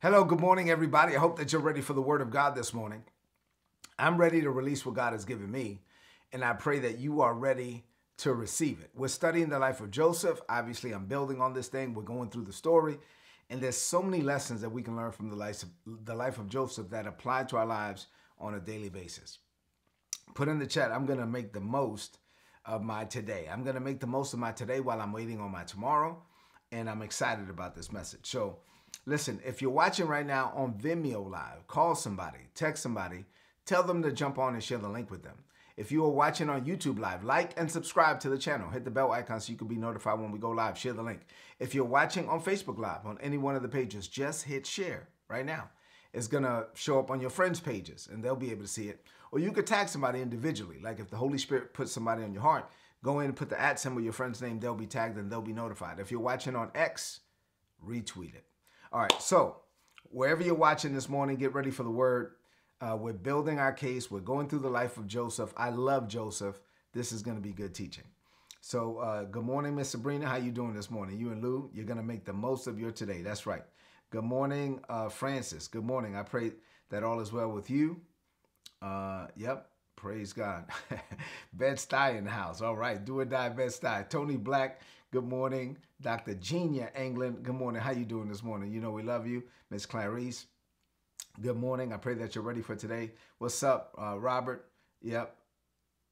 Hello, good morning, everybody. I hope that you're ready for the Word of God this morning. I'm ready to release what God has given me, and I pray that you are ready to receive it. We're studying the life of Joseph. Obviously, I'm building on this thing. We're going through the story, and there's so many lessons that we can learn from the life of Joseph that apply to our lives on a daily basis. Put in the chat, I'm going to make the most of my today. I'm going to make the most of my today while I'm waiting on my tomorrow, and I'm excited about this message. So, listen, if you're watching right now on Vimeo Live, call somebody, text somebody, tell them to jump on and share the link with them. If you are watching on YouTube Live, like and subscribe to the channel. Hit the bell icon so you can be notified when we go live. Share the link. If you're watching on Facebook Live on any one of the pages, just hit share right now. It's going to show up on your friends' pages, and they'll be able to see it. Or you could tag somebody individually. Like if the Holy Spirit puts somebody on your heart, go in and put the @ symbol, your friend's name. They'll be tagged, and they'll be notified. If you're watching on X, retweet it. All right, so wherever you're watching this morning, get ready for the Word. We're building our case. We're going through the life of Joseph. I love Joseph. This is going to be good teaching. So good morning, Miss Sabrina. How you doing this morning? You and Lou, you're going to make the most of your today. That's right. Good morning, Francis. Good morning. I pray that all is well with you. Yep. Praise God. Bed-Stuy in the house. All right. Do or die, Bed-Stuy. Tony Black. Good morning, Dr. Genia England. Good morning. How you doing this morning? You know we love you. Miss Clarice, good morning. I pray that you're ready for today. What's up, Robert? Yep.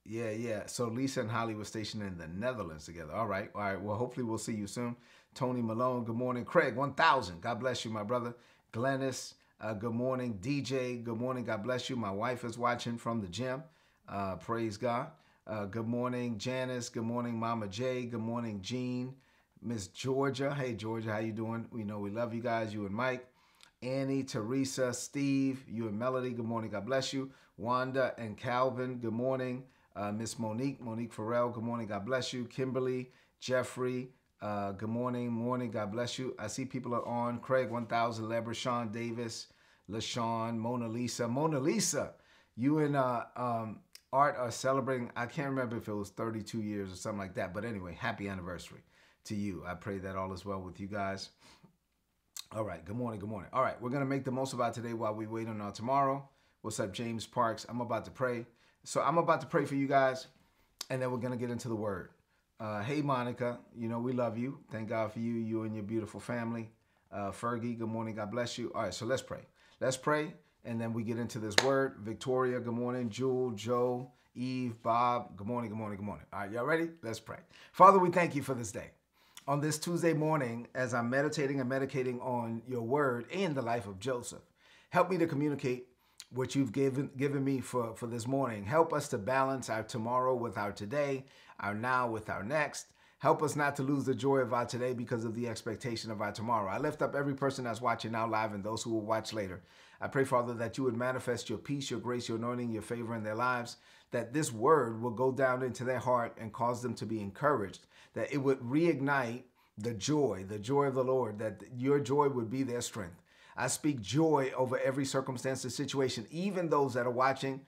Yeah. So Lisa and Holly were stationed in the Netherlands together. All right. Well, hopefully we'll see you soon. Tony Malone, good morning. Craig, 1000. God bless you, my brother. Glennis, good morning. DJ, good morning. God bless you. My wife is watching from the gym. Praise God. Good morning, Janice. Good morning, Mama J. Good morning, Jean. Miss Georgia. Hey, Georgia, how you doing? We know we love you guys, you and Mike. Annie, Teresa, Steve, you and Melody. Good morning. God bless you. Wanda and Calvin. Good morning. Miss Monique. Monique Farrell. Good morning. God bless you. Kimberly, Jeffrey. Good morning. Morning. God bless you. I see people are on. Craig, 1000. Lebra, Sean Davis, LaShawn, Mona Lisa. Mona Lisa, you and... Art are celebrating, I can't remember if it was 32 years or something like that. But anyway, happy anniversary to you. I pray that all is well with you guys. All right, good morning, good morning. All right, we're going to make the most of our today while we wait on our tomorrow. What's up, James Parks? I'm about to pray. So I'm about to pray for you guys, and then we're going to get into the Word. Hey, Monica, you know we love you. Thank God for you, you and your beautiful family. Fergie, good morning, God bless you. All right, so let's pray. Let's pray. And then we get into this Word. Victoria, good morning. Jewel, Joe, Eve, Bob, good morning, good morning, good morning. All right, y'all ready? Let's pray. Father, we thank you for this day. On this Tuesday morning, as I'm meditating and medicating on your Word and the life of Joseph, help me to communicate what you've given me for this morning. Help us to balance our tomorrow with our today, our now with our next. Help us not to lose the joy of our today because of the expectation of our tomorrow. I lift up every person that's watching now live and those who will watch later. I pray, Father, that you would manifest your peace, your grace, your anointing, your favor in their lives, that this Word will go down into their heart and cause them to be encouraged, that it would reignite the joy of the Lord, that your joy would be their strength. I speak joy over every circumstance and situation, even those that are watching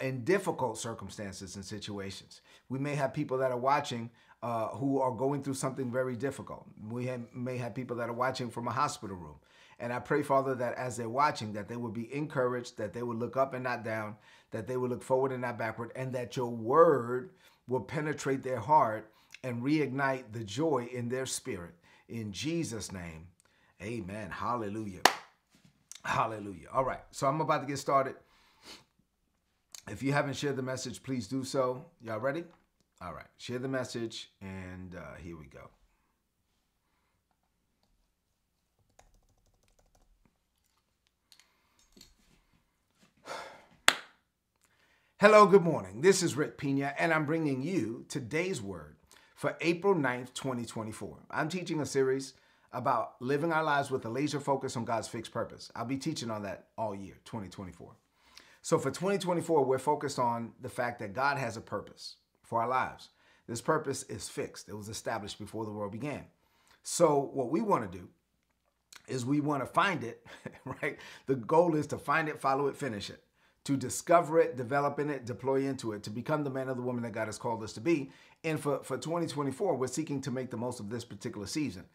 in difficult circumstances and situations. We may have people that are watching who are going through something very difficult. We may have people that are watching from a hospital room. And I pray, Father, that as they're watching, that they will be encouraged, that they will look up and not down, that they will look forward and not backward, and that your Word will penetrate their heart and reignite the joy in their spirit. In Jesus' name, amen. Hallelujah. Hallelujah. All right, so I'm about to get started. If you haven't shared the message, please do so. Y'all ready? All right, share the message, and here we go. Hello, good morning. This is Rick Pina, and I'm bringing you today's Word for April 9th, 2024. I'm teaching a series about living our lives with a laser focus on God's fixed purpose. I'll be teaching on that all year, 2024. So for 2024, we're focused on the fact that God has a purpose for our lives. This purpose is fixed. It was established before the world began. So what we want to do is we want to find it, right? The goal is to find it, follow it, finish it, to discover it, develop in it, deploy into it, to become the man or the woman that God has called us to be. And for 2024, we're seeking to make the most of this particular season.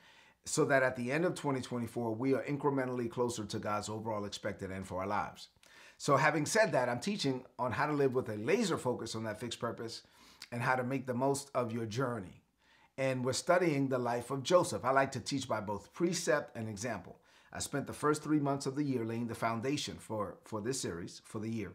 so that at the end of 2024, we are incrementally closer to God's overall expected end for our lives. So having said that, I'm teaching on how to live with a laser focus on that fixed purpose and how to make the most of your journey. And we're studying the life of Joseph. I like to teach by both precept and example. I spent the first 3 months of the year laying the foundation for this series, for the year.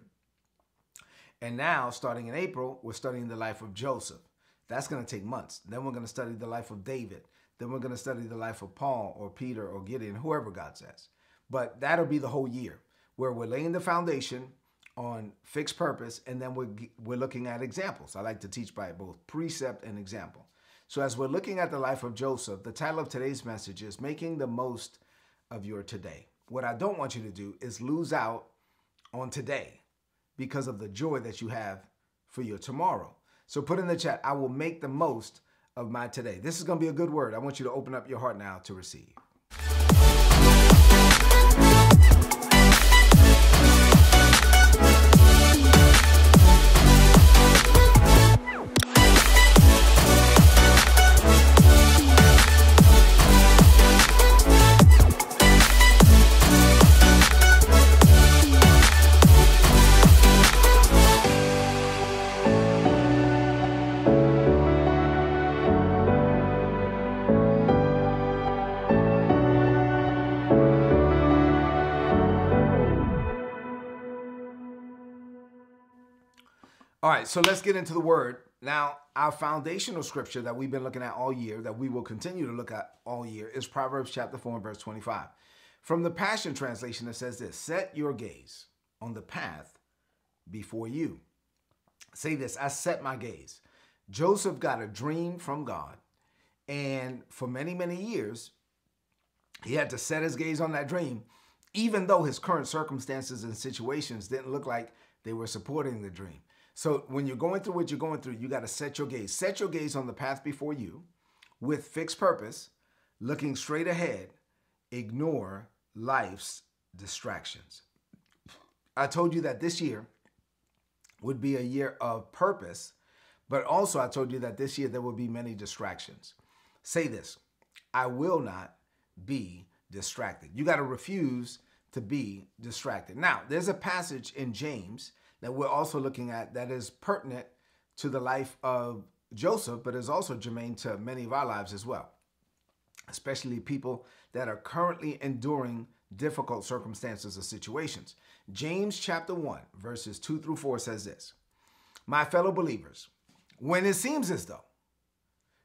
And now, starting in April, we're studying the life of Joseph. That's going to take months. Then we're going to study the life of David. Then we're going to study the life of Paul or Peter or Gideon, whoever God says. But that'll be the whole year, where we're laying the foundation on fixed purpose, and then we're looking at examples. I like to teach by both precept and example. So as we're looking at the life of Joseph, the title of today's message is Making the Most of Your Today. What I don't want you to do is lose out on today because of the joy that you have for your tomorrow. So put in the chat, I will make the most of my today. This is going to be a good word. I want you to open up your heart now to receive. All right, so let's get into the word. Now, our foundational scripture that we've been looking at all year, that we will continue to look at all year, is Proverbs chapter 4 and verse 25. From the Passion Translation, it says this: set your gaze on the path before you. Say this, I set my gaze. Joseph got a dream from God, and for many, many years, he had to set his gaze on that dream, even though his current circumstances and situations didn't look like they were supporting the dream. So when you're going through what you're going through, you got to set your gaze. Set your gaze on the path before you with fixed purpose, looking straight ahead. Ignore life's distractions. I told you that this year would be a year of purpose, but also I told you that this year there will be many distractions. Say this, I will not be distracted. You got to refuse to be distracted. Now, there's a passage in James that we're also looking at that is pertinent to the life of Joseph, but is also germane to many of our lives as well, especially people that are currently enduring difficult circumstances or situations. James chapter 1, verses 2 through 4 says this: my fellow believers, when it seems as though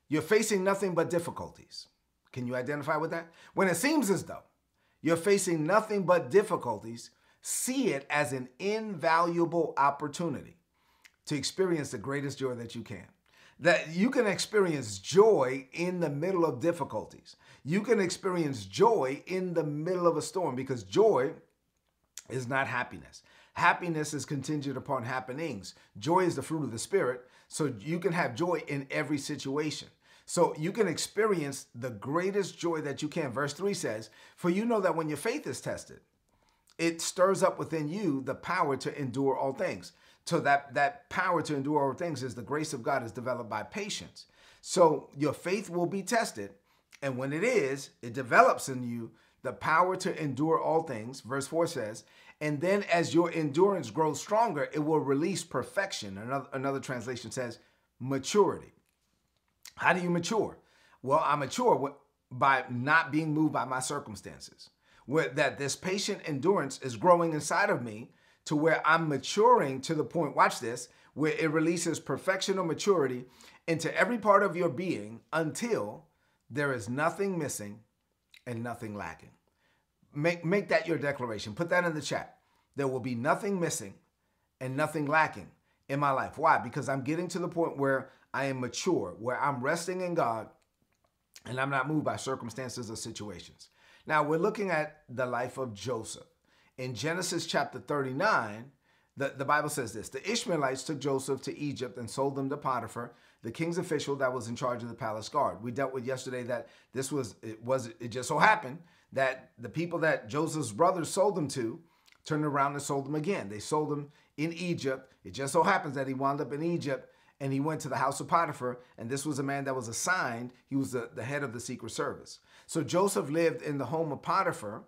you're facing nothing but difficulties, can you identify with that? When it seems as though you're facing nothing but difficulties, see it as an invaluable opportunity to experience the greatest joy that you can. That you can experience joy in the middle of difficulties. You can experience joy in the middle of a storm, because joy is not happiness. Happiness is contingent upon happenings. Joy is the fruit of the Spirit, so you can have joy in every situation. So you can experience the greatest joy that you can. Verse 3 says, for you know that when your faith is tested, it stirs up within you the power to endure all things. So that power to endure all things is the grace of God, is developed by patience. So your faith will be tested. And when it is, it develops in you the power to endure all things. Verse 4 says, and then as your endurance grows stronger, it will release perfection. Another translation says maturity. How do you mature? Well, I mature by not being moved by my circumstances. With that, this patient endurance is growing inside of me to where I'm maturing to the point, watch this, where it releases perfection or maturity into every part of your being until there is nothing missing and nothing lacking. Make that your declaration. Put that in the chat. There will be nothing missing and nothing lacking in my life. Why? Because I'm getting to the point where I am mature, where I'm resting in God and I'm not moved by circumstances or situations. Now, we're looking at the life of Joseph. In Genesis chapter 39, the Bible says this: the Ishmaelites took Joseph to Egypt and sold him to Potiphar, the king's official that was in charge of the palace guard. We dealt with yesterday that this it just so happened that the people that Joseph's brothers sold him to turned around and sold him again. They sold him in Egypt. It just so happens that he wound up in Egypt, and he went to the house of Potiphar, and this was a man that was assigned. He was the head of the secret service. So Joseph lived in the home of Potiphar,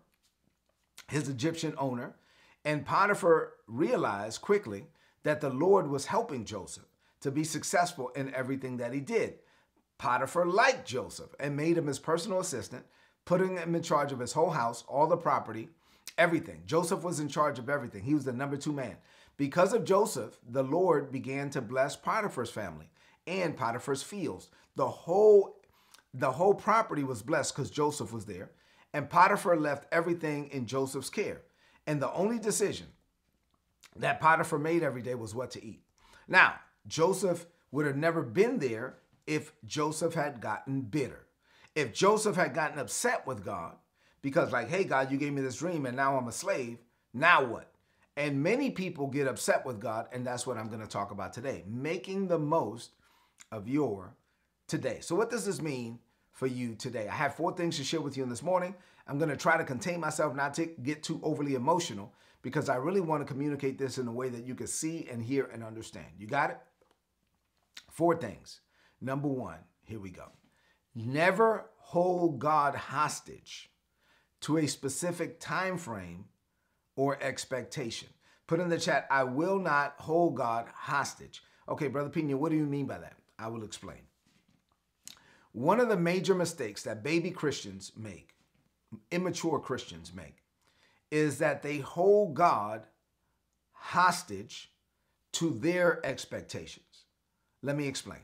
his Egyptian owner, and Potiphar realized quickly that the Lord was helping Joseph to be successful in everything that he did. Potiphar liked Joseph and made him his personal assistant, putting him in charge of his whole house, all the property, everything. Joseph was in charge of everything. He was the number 2 man. Because of Joseph, the Lord began to bless Potiphar's family and Potiphar's fields. The whole property was blessed because Joseph was there, and Potiphar left everything in Joseph's care. And the only decision that Potiphar made every day was what to eat. Now, Joseph would have never been there if Joseph had gotten bitter. If Joseph had gotten upset with God, because like, hey, God, you gave me this dream and now I'm a slave. Now what? And many people get upset with God, and that's what I'm going to talk about today. Making the most of your today. So what does this mean for you today? I have 4 things to share with you this morning. I'm going to try to contain myself, not to get too overly emotional, because I really want to communicate this in a way that you can see and hear and understand. You got it? 4 things. Number 1, here we go. Never hold God hostage to a specific time frame or expectation. Put in the chat, I will not hold God hostage. Okay, Brother Pina, what do you mean by that? I will explain. One of the major mistakes that baby Christians make, immature Christians make, is that they hold God hostage to their expectations. Let me explain.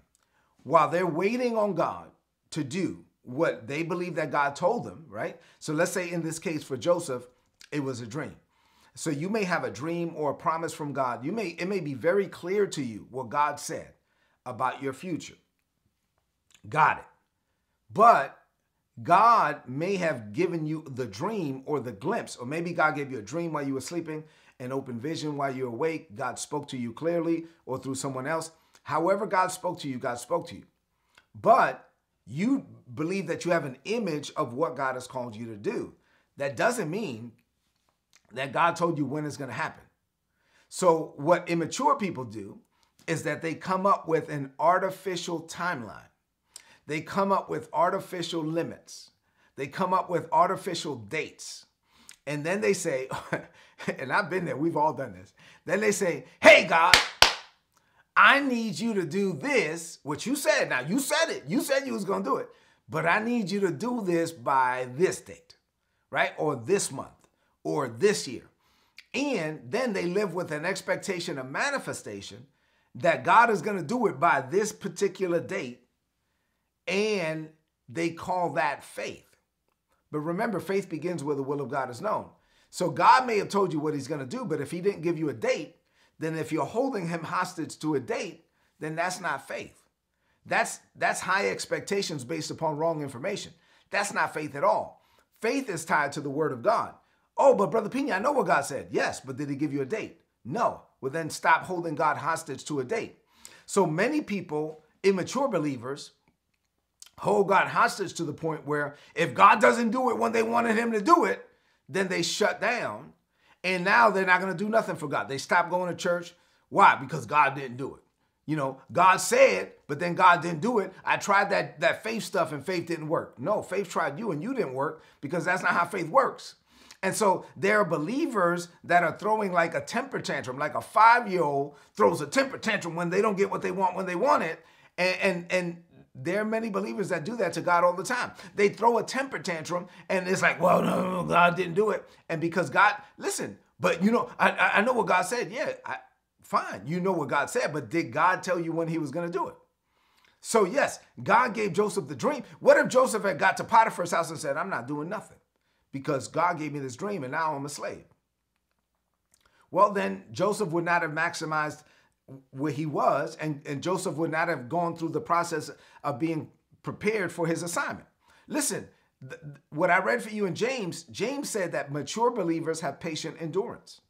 While they're waiting on God to do what they believe that God told them, right? So let's say in this case for Joseph, it was a dream. So you may have a dream or a promise from God. It may be very clear to you what God said about your future. Got it. But God may have given you the dream or the glimpse, or maybe God gave you a dream while you were sleeping, an open vision while you're awake. God spoke to you clearly or through someone else. However God spoke to you, God spoke to you. But you believe that you have an image of what God has called you to do. That doesn't mean that God told you when it's going to happen. So what immature people do is that they come up with an artificial timeline. They come up with artificial limits. They come up with artificial dates. And then they say, and I've been there, we've all done this. Then they say, hey, God, I need you to do this, what you said. Now, you said it. You said you was going to do it. But I need you to do this by this date, right? Or this month, or this year. And then they live with an expectation of manifestation that God is going to do it by this particular date. And they call that faith. But remember, faith begins where the will of God is known. So God may have told you what he's going to do, but if he didn't give you a date, then if you're holding him hostage to a date, then that's not faith. That's high expectations based upon wrong information. That's not faith at all. Faith is tied to the word of God. Oh, but Brother Pina, I know what God said. Yes, but did he give you a date? No. Well, then stop holding God hostage to a date. So many people, immature believers, hold God hostage to the point where if God doesn't do it when they wanted him to do it, then they shut down. And now they're not going to do nothing for God. They stopped going to church. Why? Because God didn't do it. You know, God said, but then God didn't do it. I tried that faith stuff and faith didn't work. No, faith tried you and you didn't work, because that's not how faith works. And so there are believers that are throwing like a temper tantrum, like a 5-year-old throws a temper tantrum when they don't get what they want when they want it. And there are many believers that do that to God all the time. They throw a temper tantrum and it's like, well, no, God didn't do it. And because God, listen, but you know, I know what God said. Yeah, fine. You know what God said, but did God tell you when he was going to do it? So yes, God gave Joseph the dream. What if Joseph had got to Potiphar's house and said, I'm not doing nothing because God gave me this dream and now I'm a slave? Well, then Joseph would not have maximized where he was, and Joseph would not have gone through the process of being prepared for his assignment. Listen, what I read for you in James said that mature believers have patient endurance.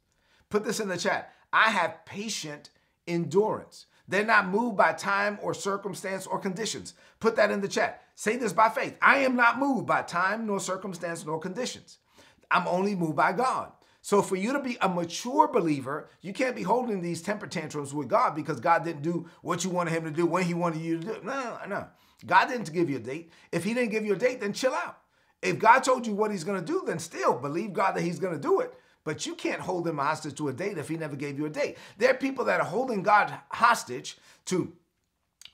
Put this in the chat. I have patient endurance. They're not moved by time or circumstance or conditions. Put that in the chat. Say this by faith. I am not moved by time, nor circumstance, nor conditions. I'm only moved by God. So for you to be a mature believer, you can't be holding these temper tantrums with God because God didn't do what you wanted him to do when he wanted you to do it. No. God didn't give you a date. If he didn't give you a date, then chill out. If God told you what he's going to do, then still believe God that he's going to do it. But you can't hold him hostage to a date if he never gave you a date. There are people that are holding God hostage to,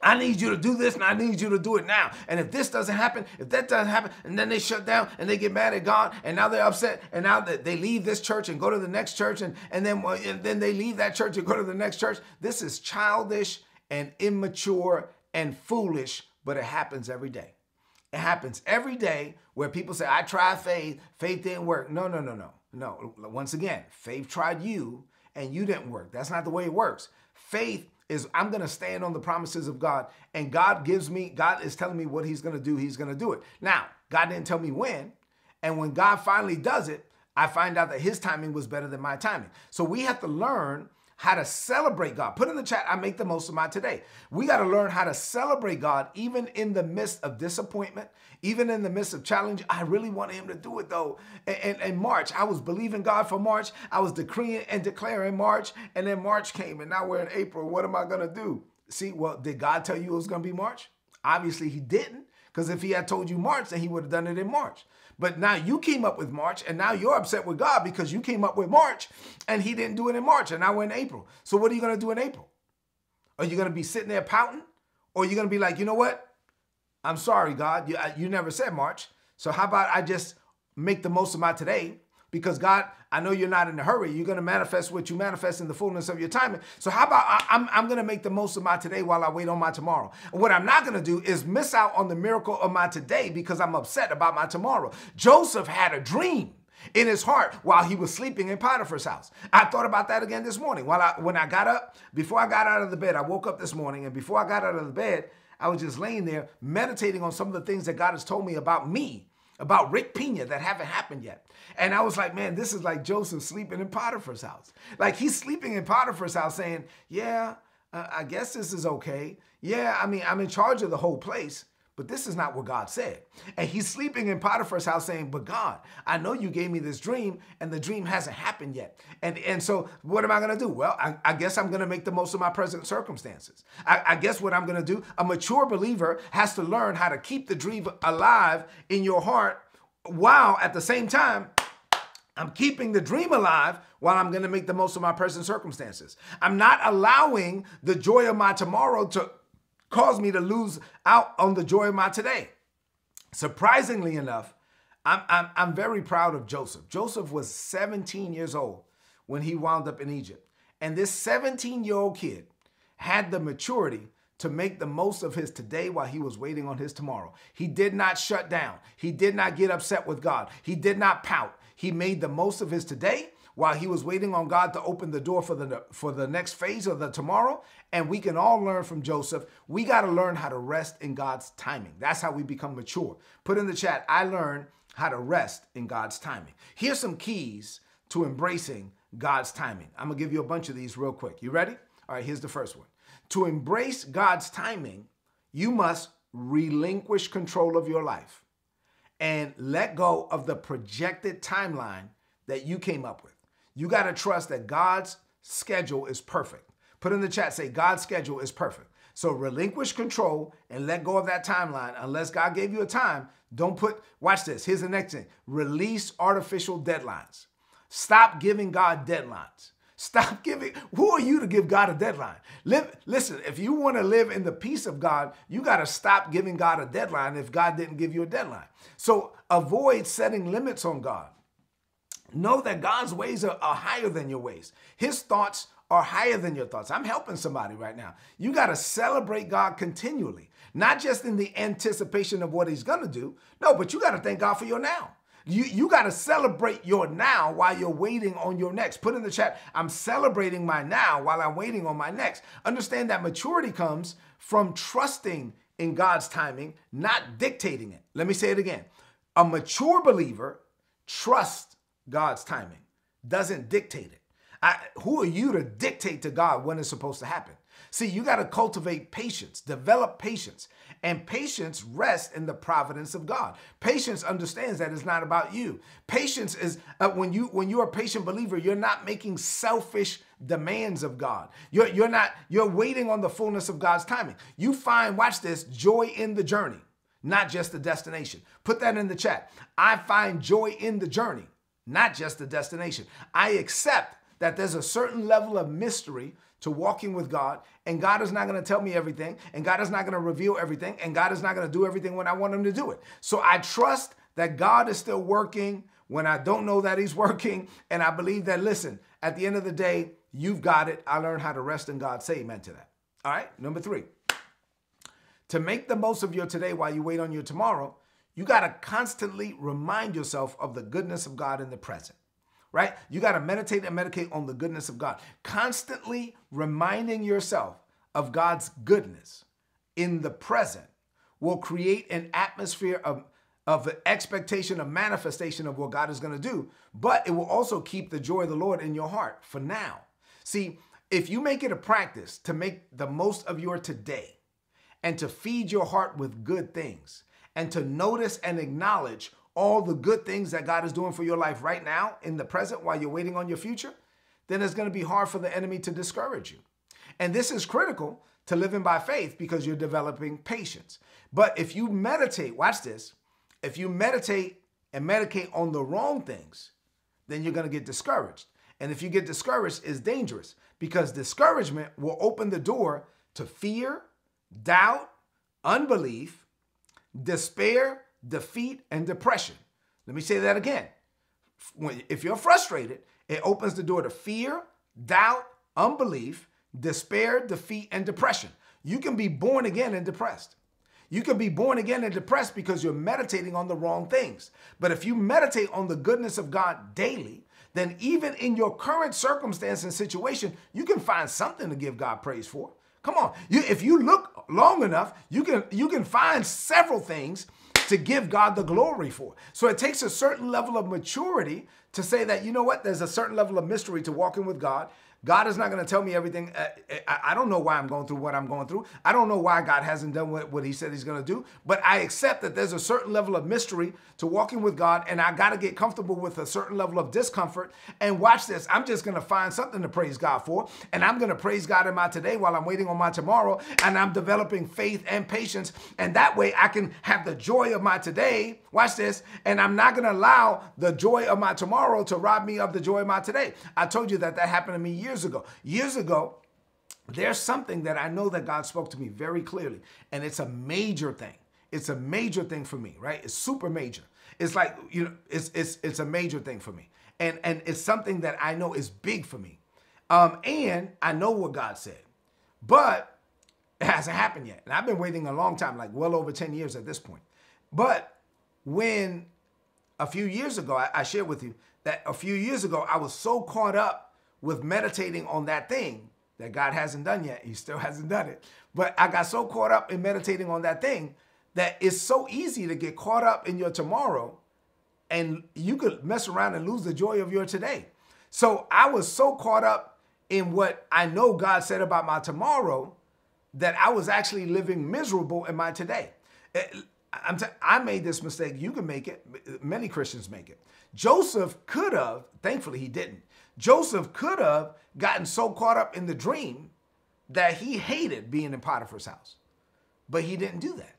I need you to do this and I need you to do it now. And if this doesn't happen, if that doesn't happen, and then they shut down and they get mad at God and now they're upset and now they leave this church and go to the next church and then they leave that church and go to the next church. This is childish and immature and foolish, but it happens every day. It happens every day where people say, I tried faith, faith didn't work. No. Once again, faith tried you and you didn't work. That's not the way it works. Faith is I'm going to stand on the promises of God, and God is telling me what he's going to do. He's going to do it. Now, God didn't tell me when, and when God finally does it, I find out that his timing was better than my timing. So we have to learn how to celebrate God. Put in the chat, I make the most of my today. We got to learn how to celebrate God, even in the midst of disappointment, even in the midst of challenge. I really wanted him to do it though. And March, I was believing God for March. I was decreeing and declaring March, and then March came and now we're in April. What am I going to do? See, well, did God tell you it was going to be March? Obviously he didn't, because if he had told you March, then he would have done it in March. But now you came up with March, and now you're upset with God because you came up with March and he didn't do it in March, and now we're in April. So what are you going to do in April? Are you going to be sitting there pouting? Or are you going to be like, you know what? I'm sorry, God, you never said March. So how about I just make the most of my today? Because God, I know you're not in a hurry. You're going to manifest what you manifest in the fullness of your timing. So how about I'm going to make the most of my today while I wait on my tomorrow. And what I'm not going to do is miss out on the miracle of my today because I'm upset about my tomorrow. Joseph had a dream in his heart while he was sleeping in Potiphar's house. I thought about that again this morning. When I got up, before I got out of the bed, I woke up this morning, and before I got out of the bed, I was just laying there meditating on some of the things that God has told me about me, about Rick Pina, that haven't happened yet. And I was like, man, this is like Joseph sleeping in Potiphar's house. Like, he's sleeping in Potiphar's house saying, yeah, I guess this is okay. Yeah, I mean, I'm in charge of the whole place, but this is not what God said. And he's sleeping in Potiphar's house saying, but God, I know you gave me this dream, and the dream hasn't happened yet. And so what am I going to do? Well, I guess I'm going to make the most of my present circumstances. I guess what I'm going to do, a mature believer has to learn how to keep the dream alive in your heart while at the same time, I'm keeping the dream alive while I'm going to make the most of my present circumstances. I'm not allowing the joy of my tomorrow to cause me to lose out on the joy of my today. Surprisingly enough, I'm very proud of Joseph. Joseph was 17 years old when he wound up in Egypt. And this 17-year-old kid had the maturity to make the most of his today while he was waiting on his tomorrow. He did not shut down. He did not get upset with God. He did not pout. He made the most of his today while he was waiting on God to open the door for the next phase of the tomorrow. And we can all learn from Joseph. We got to learn how to rest in God's timing. That's how we become mature. Put in the chat, I learned how to rest in God's timing. Here's some keys to embracing God's timing. I'm going to give you a bunch of these real quick. You ready? All right, here's the first one. To embrace God's timing, you must relinquish control of your life and let go of the projected timeline that you came up with. You got to trust that God's schedule is perfect. Put in the chat, say God's schedule is perfect. So relinquish control and let go of that timeline. Unless God gave you a time, don't put, watch this. Here's the next thing. Release artificial deadlines. Stop giving God deadlines. Stop giving. Who are you to give God a deadline? Listen, if you want to live in the peace of God, you got to stop giving God a deadline if God didn't give you a deadline. So avoid setting limits on God. Know that God's ways are higher than your ways. His thoughts are higher than your thoughts. I'm helping somebody right now. You got to celebrate God continually, not just in the anticipation of what he's going to do. No, but you got to thank God for your now. You got to celebrate your now while you're waiting on your next. Put in the chat, I'm celebrating my now while I'm waiting on my next. Understand that maturity comes from trusting in God's timing, not dictating it. Let me say it again. A mature believer trusts God's timing, doesn't dictate it. Who are you to dictate to God when it's supposed to happen? See, you got to cultivate patience, develop patience, and patience rests in the providence of God. Patience understands that it's not about you. Patience is when you're a patient believer, you're not making selfish demands of God. You're waiting on the fullness of God's timing. You find, watch this, joy in the journey, not just the destination. Put that in the chat. I find joy in the journey, not just the destination. I accept that there's a certain level of mystery to walking with God, and God is not going to tell me everything, and God is not going to reveal everything, and God is not going to do everything when I want him to do it. So I trust that God is still working when I don't know that he's working, and I believe that, listen, at the end of the day, you've got it. I learned how to rest in God. Say amen to that. All right, number three, to make the most of your today while you wait on your tomorrow, you got to constantly remind yourself of the goodness of God in the present. Right? You got to meditate and medicate on the goodness of God, constantly reminding yourself of God's goodness in the present will create an atmosphere of expectation, of manifestation of what God is going to do, but it will also keep the joy of the Lord in your heart for now. See, if you make it a practice to make the most of your today and to feed your heart with good things and to notice and acknowledge all the good things that God is doing for your life right now in the present while you're waiting on your future, then it's going to be hard for the enemy to discourage you. And this is critical to living by faith because you're developing patience. But if you meditate, watch this, if you meditate and medicate on the wrong things, then you're going to get discouraged. And if you get discouraged, it's dangerous because discouragement will open the door to fear, doubt, unbelief, despair, defeat, and depression. Let me say that again. If you're frustrated, it opens the door to fear, doubt, unbelief, despair, defeat, and depression. You can be born again and depressed. You can be born again and depressed because you're meditating on the wrong things. But if you meditate on the goodness of God daily, then even in your current circumstance and situation, you can find something to give God praise for. Come on. If you look long enough, you can find several things to give God the glory for. So it takes a certain level of maturity to say that, you know what, there's a certain level of mystery to walking with God. God is not going to tell me everything. I don't know why I'm going through what I'm going through. I don't know why God hasn't done what he said he's going to do, but I accept that there's a certain level of mystery to walking with God, and I got to get comfortable with a certain level of discomfort. And watch this, I'm just going to find something to praise God for, and I'm going to praise God in my today while I'm waiting on my tomorrow, and I'm developing faith and patience, and that way I can have the joy of my today, watch this, and I'm not going to allow the joy of my tomorrow to rob me of the joy of my today. I told you that happened to me years ago. There's something that I know that God spoke to me very clearly, and it's a major thing. It's a major thing for me, right? It's super major. It's like, you know, it's a major thing for me, and it's something that I know is big for me, and I know what God said, but it hasn't happened yet, and I've been waiting a long time, like well over 10 years at this point. But when a few years ago, I shared with you that a few years ago I was so caught up with meditating on that thing that God hasn't done yet. He still hasn't done it. But I got so caught up in meditating on that thing that it's so easy to get caught up in your tomorrow, and you could mess around and lose the joy of your today. So I was so caught up in what I know God said about my tomorrow that I was actually living miserable in my today. I made this mistake. You can make it. Many Christians make it. Joseph could have, thankfully he didn't. Joseph could have gotten so caught up in the dream that he hated being in Potiphar's house, but he didn't do that.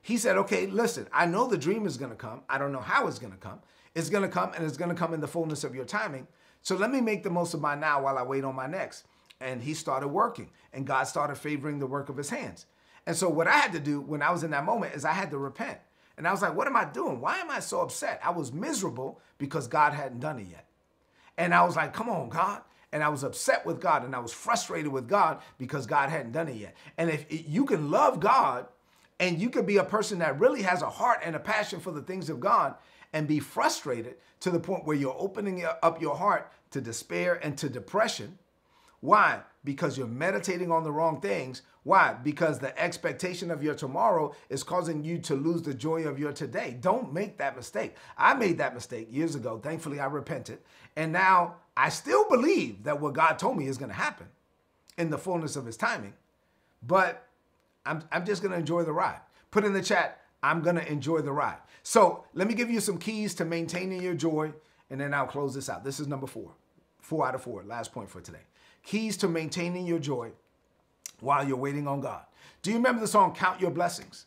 He said, okay, listen, I know the dream is going to come. I don't know how it's going to come. It's going to come, and it's going to come in the fullness of your timing. So let me make the most of my now while I wait on my next. And he started working, and God started favoring the work of his hands. And so what I had to do when I was in that moment is I had to repent. And I was like, what am I doing? Why am I so upset? I was miserable because God hadn't done it yet. And I was like, come on, God. And I was upset with God, and I was frustrated with God because God hadn't done it yet. And if you can love God, and you can be a person that really has a heart and a passion for the things of God and be frustrated to the point where you're opening up your heart to despair and to depression. Why? Because you're meditating on the wrong things. Why? Because the expectation of your tomorrow is causing you to lose the joy of your today. Don't make that mistake. I made that mistake years ago. Thankfully, I repented. And now I still believe that what God told me is going to happen in the fullness of his timing. but I'm just going to enjoy the ride. Put in the chat, I'm going to enjoy the ride. So let me give you some keys to maintaining your joy, and then I'll close this out. This is number 4. 4 out of 4, last point for today. Keys to maintaining your joy while you're waiting on God. Do you remember the song, Count Your Blessings?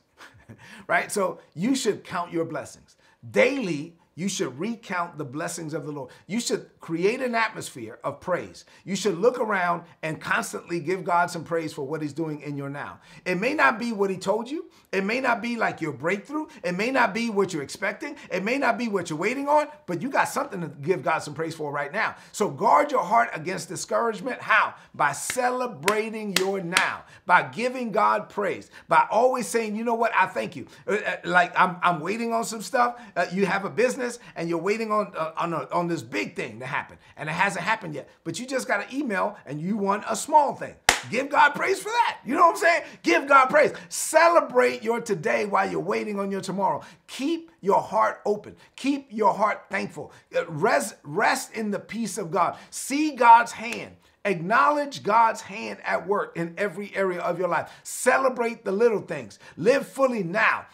Right? So you should count your blessings. Daily, you should recount the blessings of the Lord. You should create an atmosphere of praise. You should look around and constantly give God some praise for what he's doing in your now. It may not be what he told you. It may not be like your breakthrough. It may not be what you're expecting. It may not be what you're waiting on, but you got something to give God some praise for right now. So guard your heart against discouragement. How? By celebrating your now, by giving God praise, by always saying, you know what, I thank you. Like I'm waiting on some stuff. You have a business, and you're waiting on this big thing to happen, and it hasn't happened yet, but you just got an email and you won a small thing. Give God praise for that. You know what I'm saying? Give God praise. Celebrate your today while you're waiting on your tomorrow. Keep your heart open. Keep your heart thankful. Rest in the peace of God. See God's hand. Acknowledge God's hand at work in every area of your life. Celebrate the little things. Live fully now.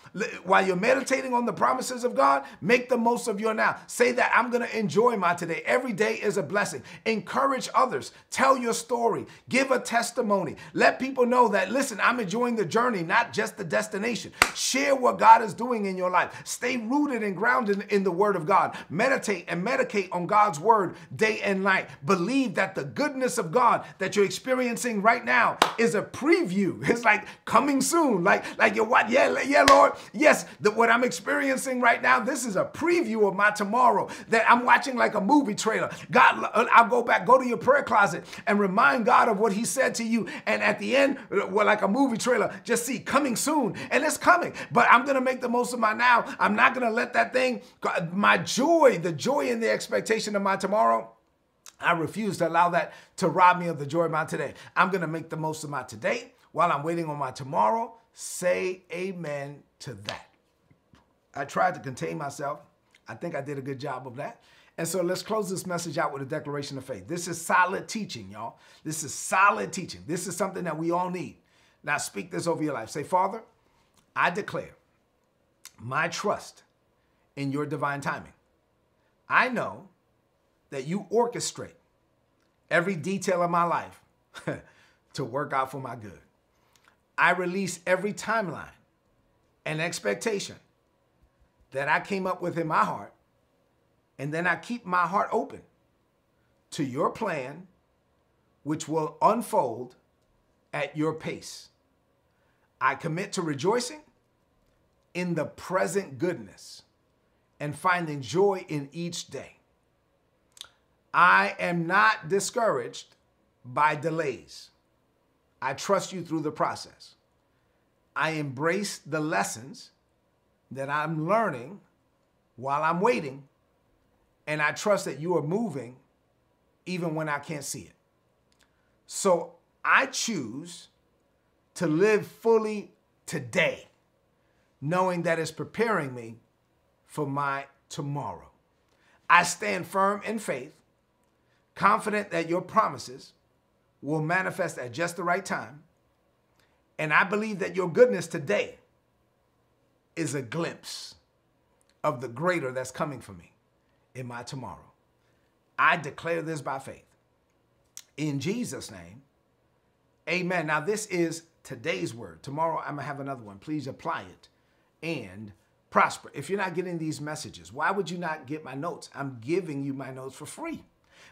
While you're meditating on the promises of God, make the most of your now. Say that I'm going to enjoy my today. Every day is a blessing. Encourage others. Tell your story. Give a testimony. Let people know that, listen, I'm enjoying the journey, not just the destination. Share what God is doing in your life. Stay rooted and grounded in the word of God. Meditate and medicate on God's word day and night. Believe that the goodness of God that you're experiencing right now is a preview. It's like coming soon. Like you're what? Yeah, Lord. Yes, what I'm experiencing right now, this is a preview of my tomorrow that I'm watching like a movie trailer. God, I'll go back, go to your prayer closet and remind God of what he said to you. And at the end, well, like a movie trailer, just see coming soon. And it's coming, but I'm going to make the most of my now. I'm not going to let that thing, my joy, the joy in the expectation of my tomorrow, I refuse to allow that to rob me of the joy of my today. I'm going to make the most of my today while I'm waiting on my tomorrow. Say amen to that. I tried to contain myself. I think I did a good job of that. And so let's close this message out with a declaration of faith. This is solid teaching, y'all. This is solid teaching. This is something that we all need. Now speak this over your life. Say, Father, I declare my trust in your divine timing. I know that you orchestrate every detail of my life to work out for my good. I release every timeline and expectation that I came up with in my heart, and then I keep my heart open to your plan, which will unfold at your pace. I commit to rejoicing in the present goodness and finding joy in each day. I am not discouraged by delays. I trust you through the process. I embrace the lessons that I'm learning while I'm waiting, and I trust that you are moving even when I can't see it. So I choose to live fully today, knowing that it's preparing me for my tomorrow. I stand firm in faith, confident that your promises will manifest at just the right time. And I believe that your goodness today is a glimpse of the greater that's coming for me in my tomorrow. I declare this by faith. In Jesus' name, amen. Now, this is today's word. Tomorrow, I'm going to have another one. Please apply it and prosper. If you're not getting these messages, why would you not get my notes? I'm giving you my notes for free.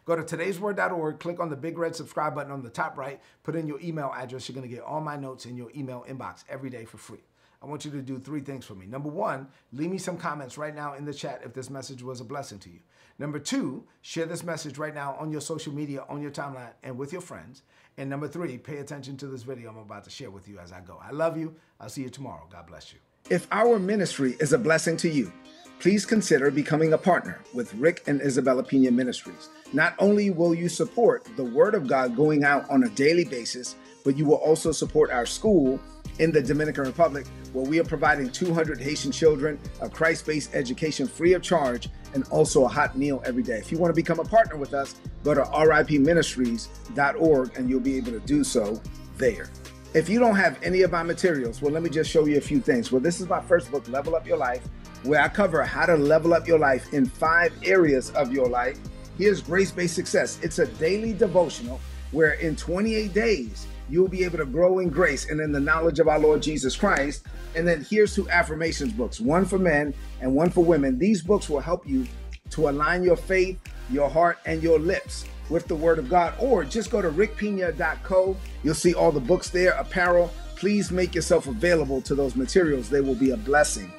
Go to todaysword.org, click on the big red subscribe button on the top right, put in your email address. You're going to get all my notes in your email inbox every day for free. I want you to do 3 things for me. Number 1, leave me some comments right now in the chat if this message was a blessing to you. Number 2, share this message right now on your social media, on your timeline, and with your friends. And number 3, pay attention to this video I'm about to share with you as I go. I love you. I'll see you tomorrow. God bless you. If our ministry is a blessing to you, please consider becoming a partner with Rick and Isabella Pena Ministries. Not only will you support the Word of God going out on a daily basis, but you will also support our school in the Dominican Republic, where we are providing 200 Haitian children a Christ-based education free of charge and also a hot meal every day. If you want to become a partner with us, go to ripministries.org and you'll be able to do so there. If you don't have any of my materials, well, let me just show you a few things. Well, this is my first book, Level Up Your Life, where I cover how to level up your life in 5 areas of your life. Here's Grace-Based Success. It's a daily devotional where in 28 days, you'll be able to grow in grace and in the knowledge of our Lord Jesus Christ. And then here's 2 affirmations books, one for men and one for women. These books will help you to align your faith, your heart, and your lips with the Word of God, or just go to rickpina.co. You'll see all the books there, apparel. Please make yourself available to those materials. They will be a blessing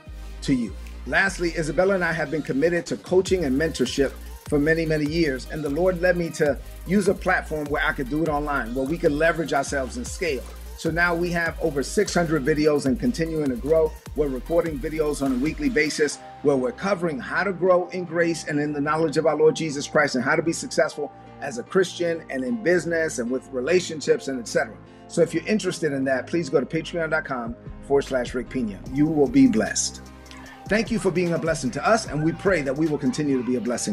to you. Lastly, Isabella and I have been committed to coaching and mentorship for many, many years, and the Lord led me to use a platform where I could do it online, where we could leverage ourselves and scale. So now we have over 600 videos and continuing to grow. We're recording videos on a weekly basis where we're covering how to grow in grace and in the knowledge of our Lord Jesus Christ and how to be successful as a Christian and in business and with relationships and etc. So if you're interested in that, please go to patreon.com/Rick Pina. You will be blessed. Thank you for being a blessing to us, and we pray that we will continue to be a blessing.